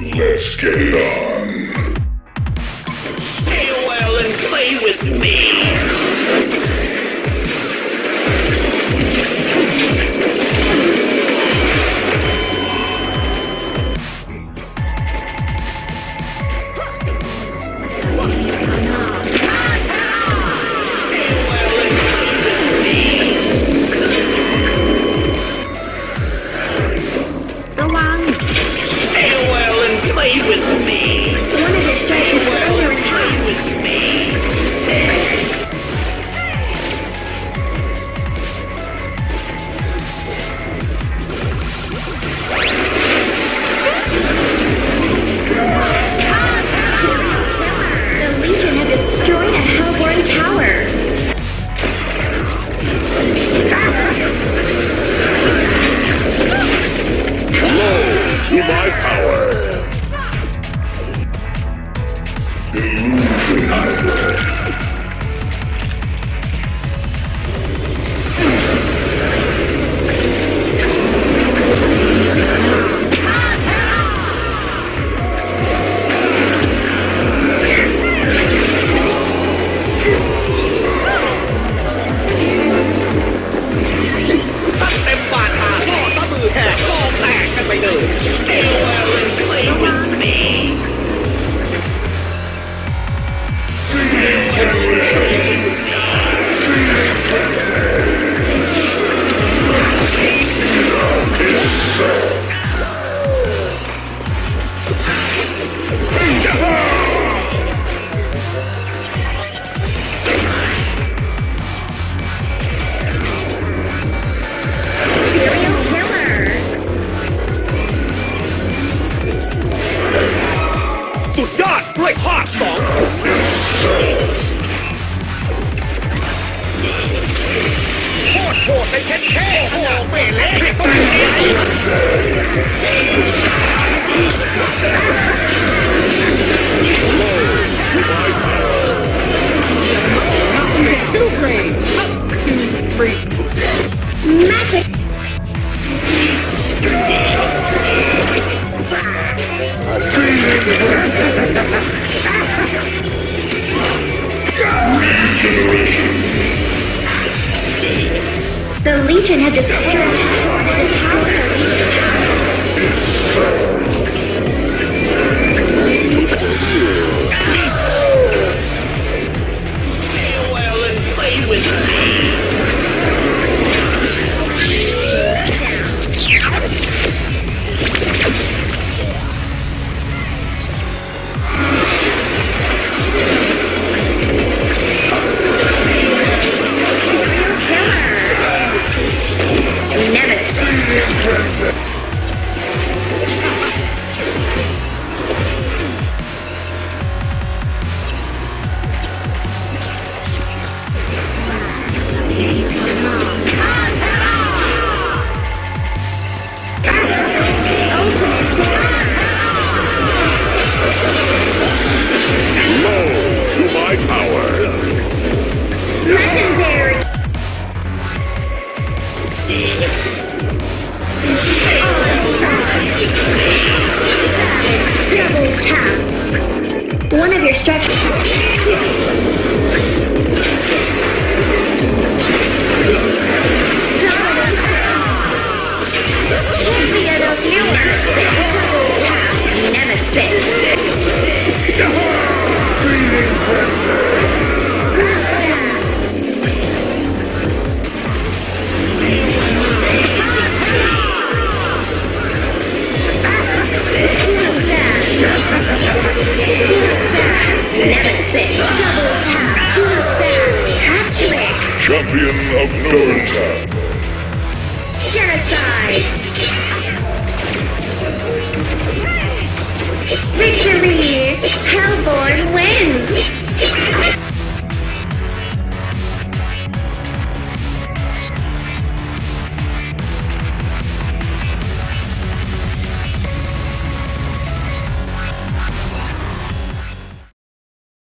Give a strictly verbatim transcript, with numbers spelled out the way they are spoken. Let's get it on. Stay well and play with me. The Legion have destroyed Stay well and play with Victory! Hellborn wins!